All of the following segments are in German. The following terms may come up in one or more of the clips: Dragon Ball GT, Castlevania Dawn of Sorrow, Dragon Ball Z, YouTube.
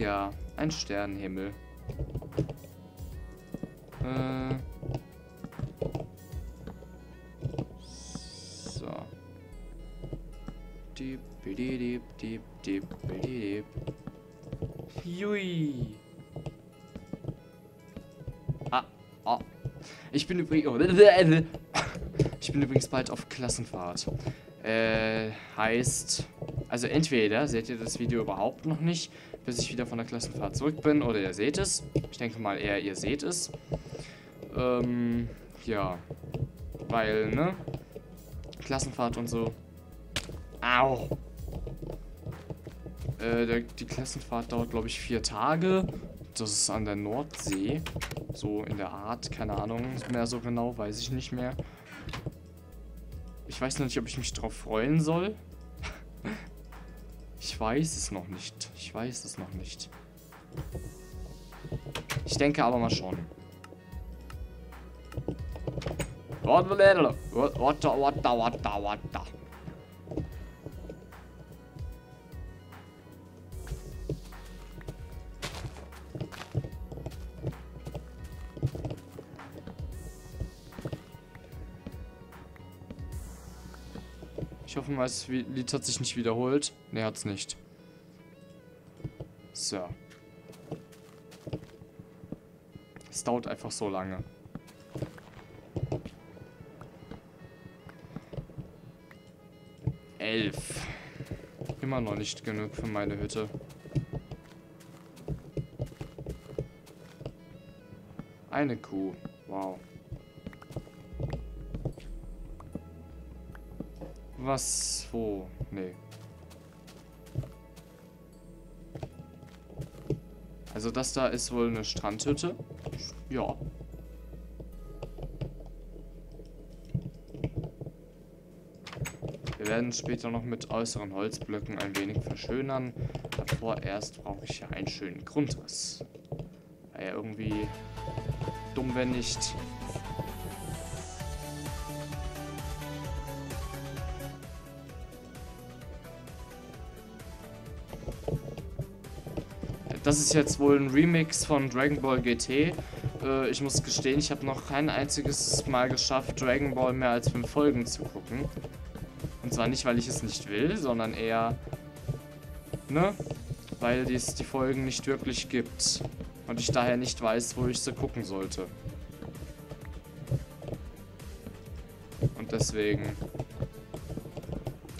ja, ein Sternenhimmel. So. Diep, diep, diep, diep, diep. Jui. Ah, oh. Ich bin übrigens bald auf Klassenfahrt. Heißt... Also entweder seht ihr das Video überhaupt noch nicht, bis ich wieder von der Klassenfahrt zurück bin, oder ihr seht es. Ich denke mal eher, ihr seht es. Ja. Weil, ne? Klassenfahrt und so. Au! Die Klassenfahrt dauert, glaube ich, 4 Tage. Das ist an der Nordsee. So in der Art, keine Ahnung mehr so genau, weiß ich nicht mehr. Ich weiß noch nicht, ob ich mich drauf freuen soll. Ich weiß es noch nicht. Ich weiß es noch nicht. Ich denke aber mal schon. Ich hoffe mal, das Lied hat sich nicht wiederholt. Ne, hat's nicht. So. Es dauert einfach so lange. Elf. Immer noch nicht genug für meine Hütte. Eine Kuh. Wow. Was? Wo? Nee. Also das da ist wohl eine Strandhütte. Ja. Wir werden später noch mit äußeren Holzblöcken ein wenig verschönern. Aber vorerst brauche ich ja einen schönen Grundriss. War ja irgendwie dumm, wenn nicht... Das ist jetzt wohl ein Remix von Dragon Ball GT. Ich muss gestehen, ich habe noch kein einziges Mal geschafft, Dragon Ball mehr als 5 Folgen zu gucken. Und zwar nicht, weil ich es nicht will, sondern eher, ne, weil es die Folgen nicht wirklich gibt. Und ich daher nicht weiß, wo ich sie gucken sollte. Und deswegen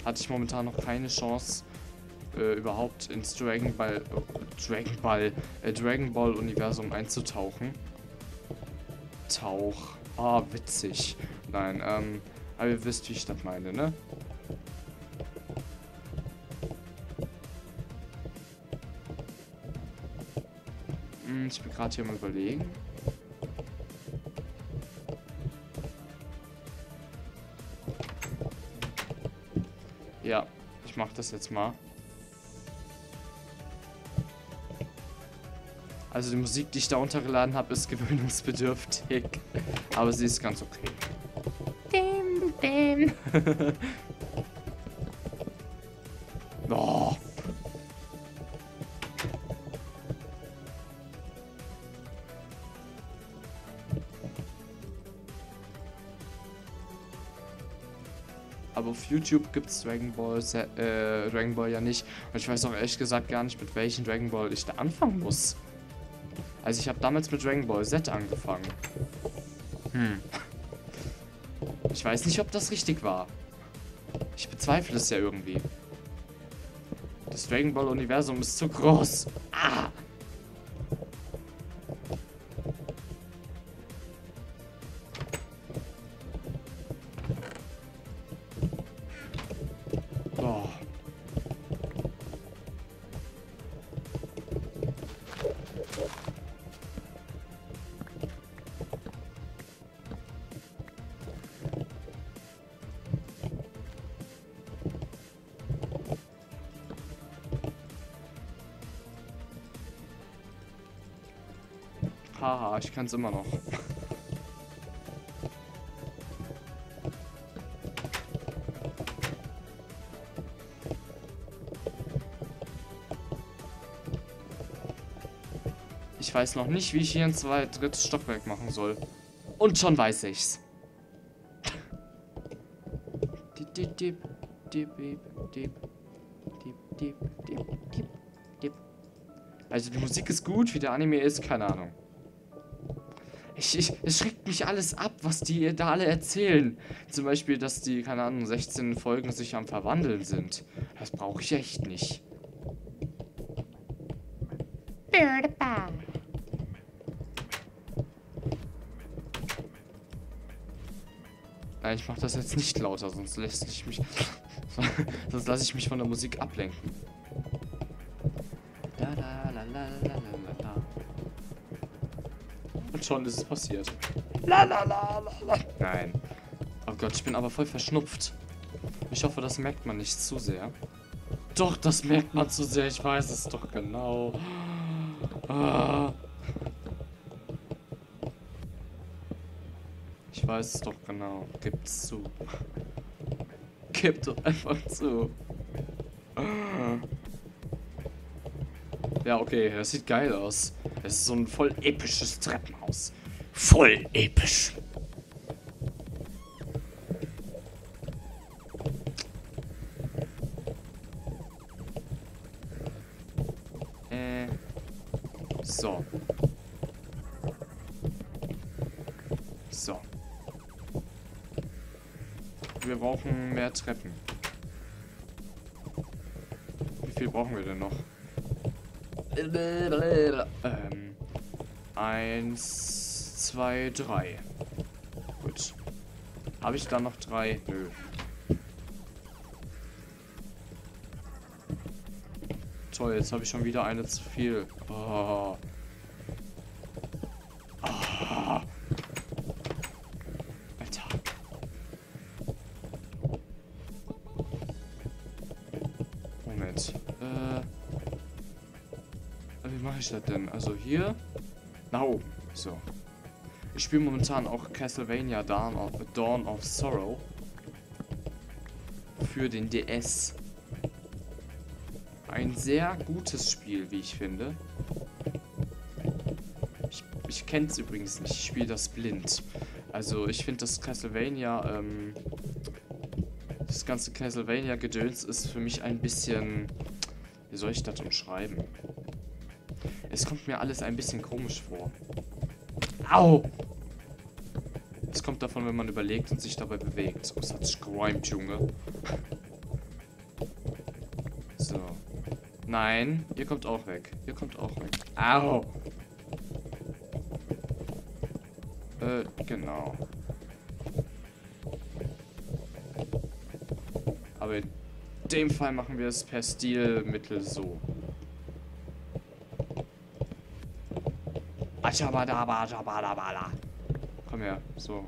hatte ich momentan noch keine Chance, überhaupt ins Dragon Ball Universum einzutauchen. Ah, witzig. Nein, aber ihr wisst, wie ich das meine, ne? Ich bin gerade hier mal überlegen. Ja, ich mach das jetzt mal. Also die Musik, die ich da runtergeladen habe, ist gewöhnungsbedürftig. Aber sie ist ganz okay. Bim, bim. Oh. Aber auf YouTube gibt es Dragon Ball ja nicht. Und ich weiß auch ehrlich gesagt gar nicht, mit welchem Dragon Ball ich da anfangen muss. Also ich habe damals mit Dragon Ball Z angefangen. Ich weiß nicht, ob das richtig war. Ich bezweifle es ja irgendwie. Das Dragon Ball Universum ist zu groß. Ah! Haha, ich kann es immer noch. Ich weiß noch nicht, wie ich hier ein drittes Stockwerk machen soll. Und schon weiß ich's. Also die Musik ist gut, wie der Anime ist, keine Ahnung. Es schreckt mich alles ab, was die da alle erzählen. Zum Beispiel, dass die, keine Ahnung, 16 Folgen sich am Verwandeln sind. Das brauche ich echt nicht. Nein, ich mache das jetzt nicht lauter, sonst lässt ich mich... sonst lasse ich mich von der Musik ablenken. Und schon ist es passiert. Nein. Oh Gott, ich bin aber voll verschnupft. Ich hoffe, das merkt man nicht zu sehr. Doch, das merkt man zu sehr. Ich weiß es doch genau. Ah. Ich weiß es doch genau. Gibt's zu. Gib doch einfach zu. Ah. Ja, okay, das sieht geil aus. Es ist so ein voll episches Treppenhaus. Voll episch. So. So. Wir brauchen mehr Treppen. Wie viel brauchen wir denn noch? 1, 2, 3. Gut. Habe ich da noch 3? Nö. Toll, jetzt habe ich schon wieder eine zu viel. Oh. Oh. Alter. Moment. Wie mache ich das denn? Also hier? Nach oben. So. Ich spiele momentan auch Castlevania Dawn of Sorrow. Für den DS. Ein sehr gutes Spiel, wie ich finde. Ich kenne es übrigens nicht. Ich spiele das blind. Also ich finde das Castlevania, das ganze Castlevania-Gedöns ist für mich ein bisschen... Wie soll ich das umschreiben? Es kommt mir alles ein bisschen komisch vor. Au! Es kommt davon, wenn man überlegt und sich dabei bewegt. Was hat's gegrimt, Junge? So. Nein, ihr kommt auch weg. Ihr kommt auch weg. Au! Genau. Aber in dem Fall machen wir es per Stilmittel so. Komm her, so.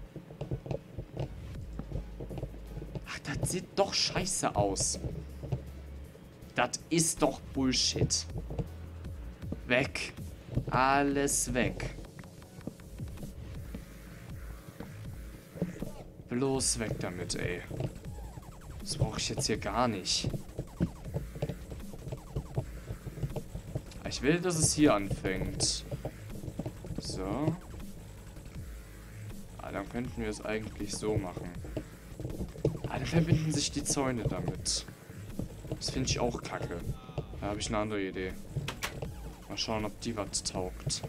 Ach, das sieht doch scheiße aus. Das ist doch Bullshit. Weg. Alles weg. Bloß weg damit, ey. Das brauche ich jetzt hier gar nicht. Ich will, dass es hier anfängt. So. Ah, dann könnten wir es eigentlich so machen. Ah, dann verbinden sich die Zäune damit. Das finde ich auch kacke. Da habe ich eine andere Idee. Mal schauen, ob die was taugt.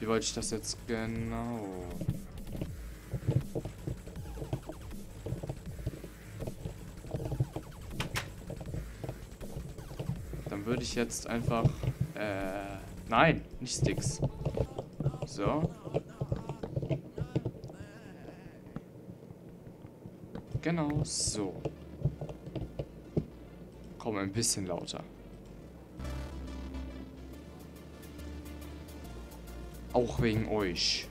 Wie wollte ich das jetzt genau... Würde ich jetzt einfach... nein, nicht Sticks. So. Genau so. Komm, ein bisschen lauter. Auch wegen euch.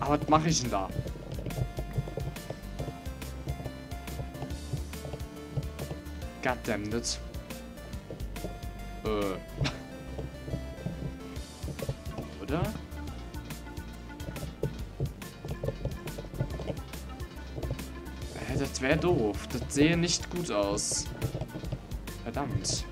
Aber was mache ich denn da? Goddamn it. Oder? Das wäre doof. Das sähe nicht gut aus. Verdammt.